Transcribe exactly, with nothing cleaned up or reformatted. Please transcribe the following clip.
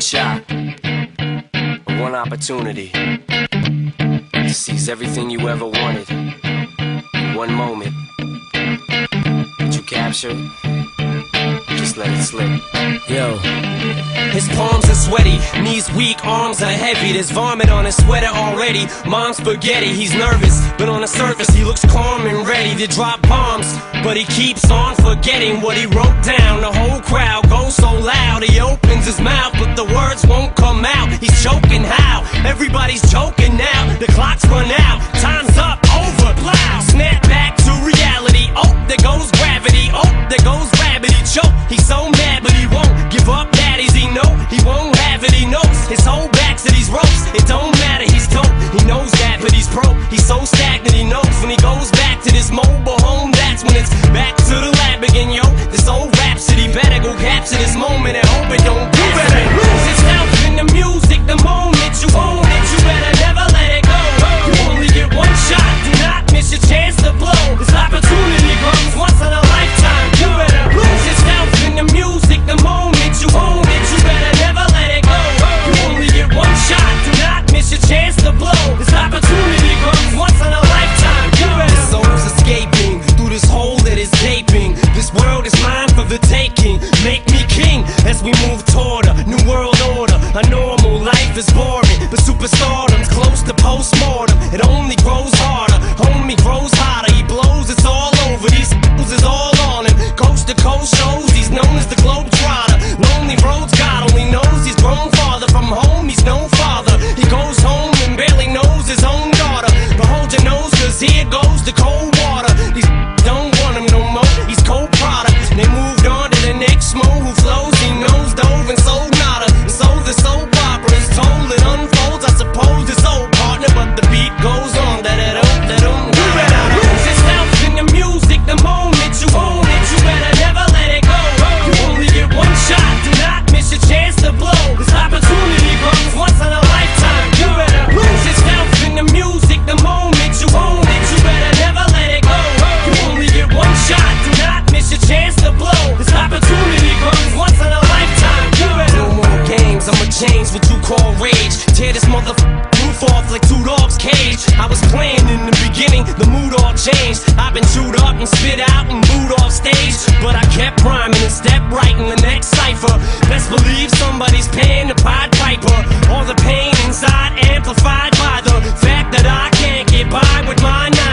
one shot, one opportunity to seize everything you ever wanted in one moment that you captured. Just let it slip. Yo. His palms are sweaty, knees weak, arms are heavy. There's vomit on his sweater already. Mom's spaghetti, he's nervous, but on the surface he looks calm and ready to drop bombs. But he keeps on forgetting what he wrote down. The whole crowd goes so loud. He opens his mouth, but the words won't come out. He's choking how? Everybody's choking now. The clock's run out, time's up, over, plow. Snap back to reality. Oh, there goes gravity. Oh, there goes rabbit. He choke. He's so mad, but he won't give up. Daddies, he know he won't have it. He knows his whole back to these ropes. It don't matter. He's dope. He knows that, but he's pro. He's so stagnant. He knows when he goes back to this mobile home. That's when it's back to the lab again, yo. This old rhapsody better go capture this moment and hope it don't do better. Lose yourself in the music the moment you own it. You better never let it go. You only get one shot. Do not miss your chance to blow. This opportunity comes once in a lifetime. You better lose yourself in the music the moment you own it. You better never let it go. You only get one shot. Do not miss your chance to blow. This opportunity comes once in a lifetime. You better. Souls escaping through this hole that is gaping. This world is mine for the taking. Make me king as we move toward a new world order. A normal life is boring, but superstardom's close to postmortem. It only grows harder. Homie grows hotter. He blows. It's all over. These fools is all on him. Coast to coast shows. He's known as the globetrotter. Lonely roads. God only knows he's grown farther from home. He's no father. He goes home and barely knows his own daughter. But hold your nose, 'cause here goes the cold water. These don't want him no more. He's cold product. They moved on to the next mo who flows. He knows dove and sold nada. And so the soap opera is told. It unfolds. I suppose it's old partner, but the beat goes on. Change what you call rage. Tear this motherfucking roof off like two dogs' cage. I was playing in the beginning, the mood all changed. I've been chewed up and spit out and booed off stage. But I kept rhyming and stepped right in the next cipher. Best believe somebody's paying the Pied Piper. All the pain inside amplified by the fact that I can't get by with my knife.